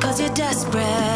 'cause you're desperate.